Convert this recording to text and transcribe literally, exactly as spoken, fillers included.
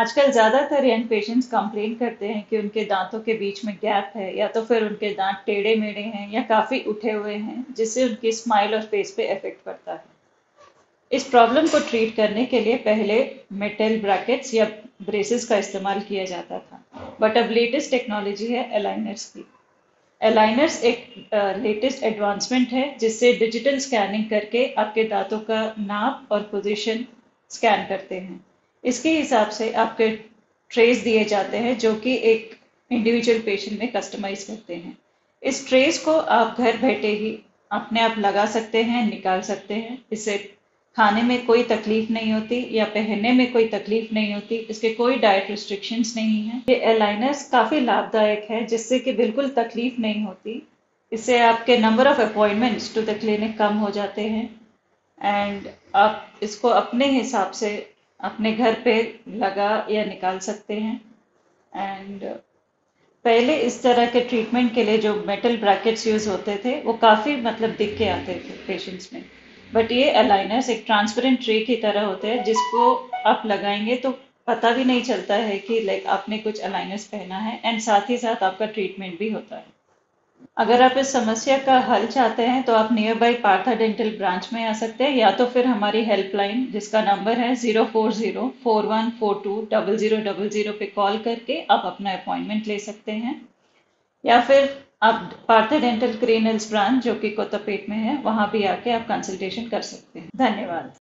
आजकल ज़्यादातर young patients complain करते हैं कि उनके दांतों के बीच में गैप है या तो फिर उनके दांत टेढ़े मेढ़े हैं या काफ़ी उठे हुए हैं, जिससे उनकी स्माइल और फेस पे इफेक्ट पड़ता है। इस प्रॉब्लम को ट्रीट करने के लिए पहले मेटल ब्रैकेट्स या ब्रेसेस का इस्तेमाल किया जाता था, बट अब लेटेस्ट टेक्नोलॉजी है अलाइनर्स की। अलाइनर्स एक लेटेस्ट एडवांसमेंट है जिससे डिजिटल स्कैनिंग करके आपके दांतों का नाप और पोजीशन स्कैन करते हैं। इसके हिसाब से आपके ट्रेस दिए जाते हैं जो कि एक इंडिविजुअल पेशेंट में कस्टमाइज करते हैं। इस ट्रेस को आप घर बैठे ही अपने आप लगा सकते हैं, निकाल सकते हैं। इससे खाने में कोई तकलीफ नहीं होती या पहनने में कोई तकलीफ नहीं होती। इसके कोई डाइट रिस्ट्रिक्शंस नहीं है। ये एलाइनर्स काफ़ी लाभदायक है जिससे कि बिल्कुल तकलीफ नहीं होती। इससे आपके number of appointments to the clinic कम हो जाते हैं एंड आप इसको अपने हिसाब से अपने घर पे लगा या निकाल सकते हैं। एंड पहले इस तरह के ट्रीटमेंट के लिए जो मेटल ब्रैकेट्स यूज़ होते थे वो काफ़ी मतलब दिख के आते थे पेशेंट्स में, बट ये अलाइनर्स एक ट्रांसपेरेंट ट्रे की तरह होते हैं जिसको आप लगाएंगे तो पता भी नहीं चलता है कि लाइक आपने कुछ अलाइनर्स पहना है एंड साथ ही साथ आपका ट्रीटमेंट भी होता है। अगर आप इस समस्या का हल चाहते हैं तो आप nearby Partha dental branch में आ सकते हैं या तो फिर हमारी हेल्पलाइन जिसका नंबर है zero four zero four one four two double zero double zero पे कॉल करके आप अपना अपॉइंटमेंट ले सकते हैं, या फिर आप Partha dental green hills branch जो कि कोतपेट में है वहाँ भी आके आप कंसल्टेशन कर सकते हैं। धन्यवाद।